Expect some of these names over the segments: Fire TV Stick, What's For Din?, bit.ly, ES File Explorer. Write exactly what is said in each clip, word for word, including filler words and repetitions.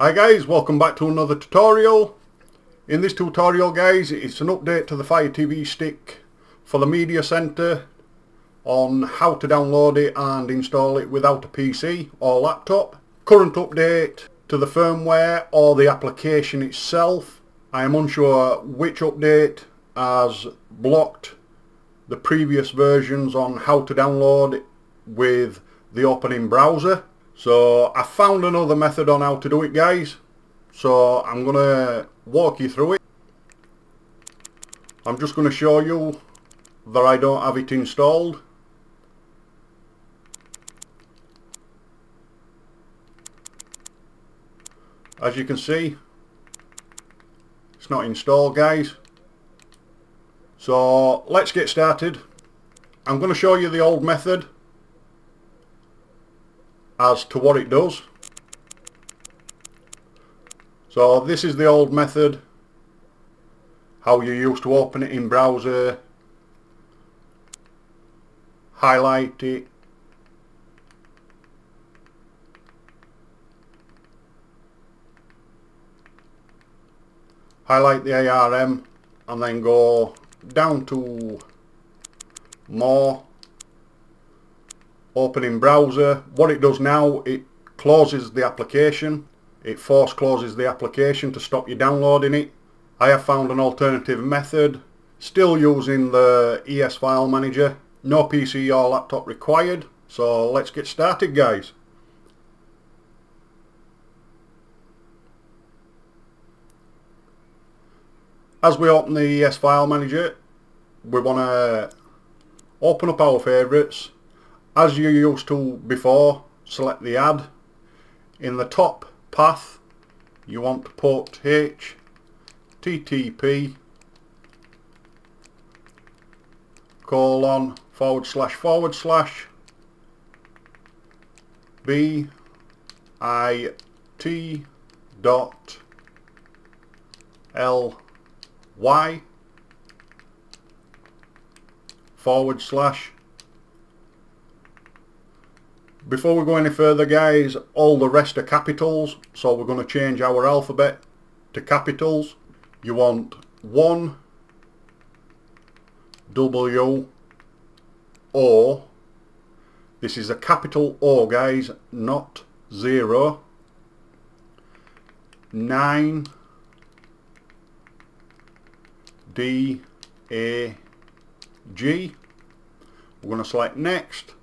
Hi guys, welcome back to another tutorial. In this tutorial guys, it's an update to the Fire T V Stick for the media center on how to download it and install it without a P C or laptop. Current update to the firmware or the application itself. I am unsure which update has blocked the previous versions on how to download with the opening browser. So I found another method on how to do it guys, so I'm gonna walk you through it. I'm just gonna show you that I don't have it installed. As you can see, it's not installed guys. So let's get started. I'm gonna show you the old method as to what it does. So this is the old method, how you used to open it in browser, highlight it, highlight the A R M and then go down to more, opening browser. What it does now, it closes the application, it force closes the application to stop you downloading it. I have found an alternative method, still using the E S File Manager, no P C or laptop required. So let's get started guys. As we open the E S File Manager, we want to open up our favourites. As you used to before, select the add. In the top path, you want to put H T T P colon forward slash forward slash bit dot ly forward slash. Before we go any further guys, all the rest are capitals, so we're going to change our alphabet to capitals. You want one W O. This is a capital O guys, not zero. Nine D A G. We're going to select next.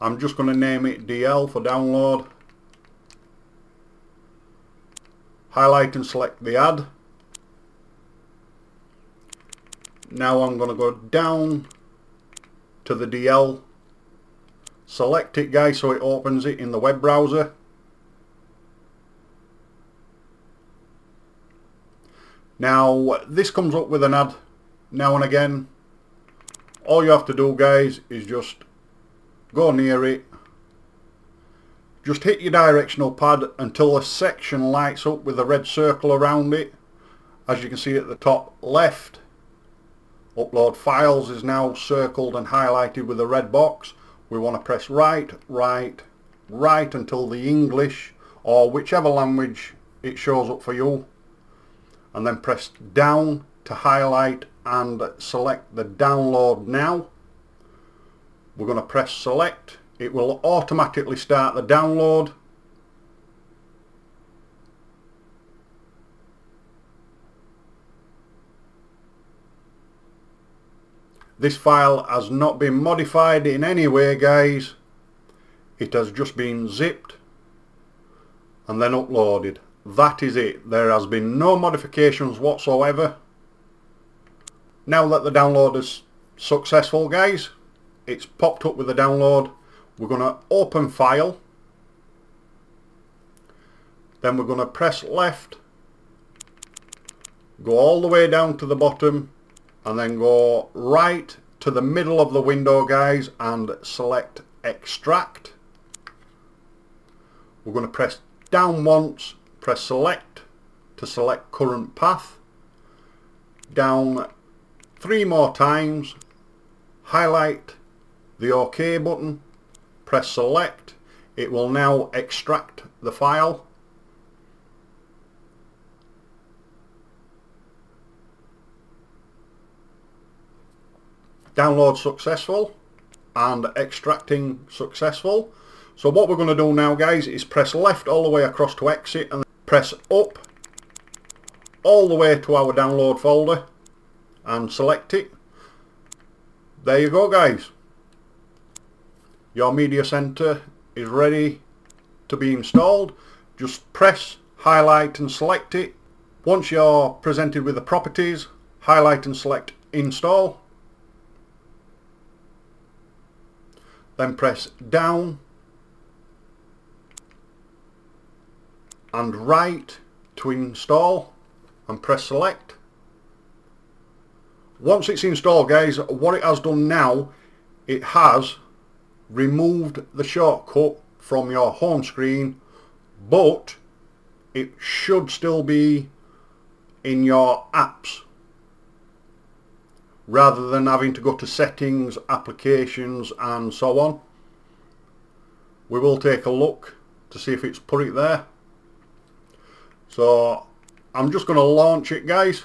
I'm just going to name it D L for download. Highlight and select the add. Now I'm going to go down to the D L. Select it guys so it opens it in the web browser. Now this comes up with an ad now and again. All you have to do guys is just go near it, just hit your directional pad until a section lights up with a red circle around it. As you can see at the top left, upload files is now circled and highlighted with a red box. We want to press right, right, right until the English or whichever language it shows up for you, and then press down to highlight and select the download now. We're going to press select. It will automatically start the download. This file has not been modified in any way guys. It has just been zipped and then uploaded. That is it. There has been no modifications whatsoever. Now that the download is successful guys, it's popped up with a download. We're going to open file, then we're going to press left, go all the way down to the bottom and then go right to the middle of the window guys and select extract. We're going to press down once, press select to select current path, down three more times, highlight the OK button, press select. It will now extract the file. download successful and extracting successful. So what we're going to do now, guys, is press left all the way across to exit and press up all the way to our download folder and select it. There you go, guys. Your media center is ready to be installed. Just press highlight and select it. Once you're presented with the properties, highlight and select install. Then press down and right to install and press select. Once it's installed, guys, what it has done now, it has removed the shortcut from your home screen, but it should still be in your apps rather than having to go to settings, applications and so on. We will take a look to see if it's put it there. So I'm just going to launch it, guys.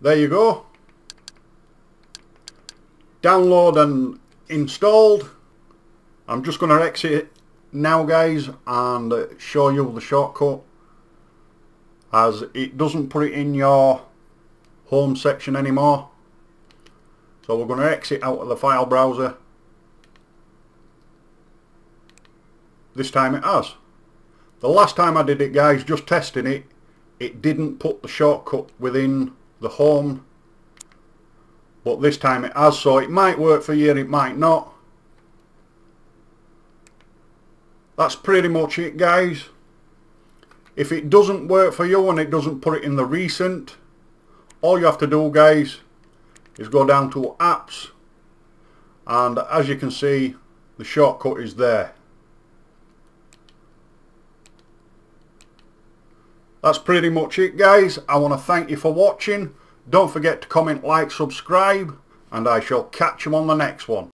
There you go. Download and installed. I'm just going to exit now, guys, and show you the shortcut, as it doesn't put it in your home section anymore. So we're going to exit out of the file browser. This time it has. The last time I did it, guys, just testing it, it didn't put the shortcut within the home, but this time it has. So it might work for you, it might not. That's pretty much it, guys. If it doesn't work for you and it doesn't put it in the recent, all you have to do, guys, is go down to apps, and as you can see, the shortcut is there. That's pretty much it, guys. I want to thank you for watching. Don't forget to comment, like, subscribe, and I shall catch you on the next one.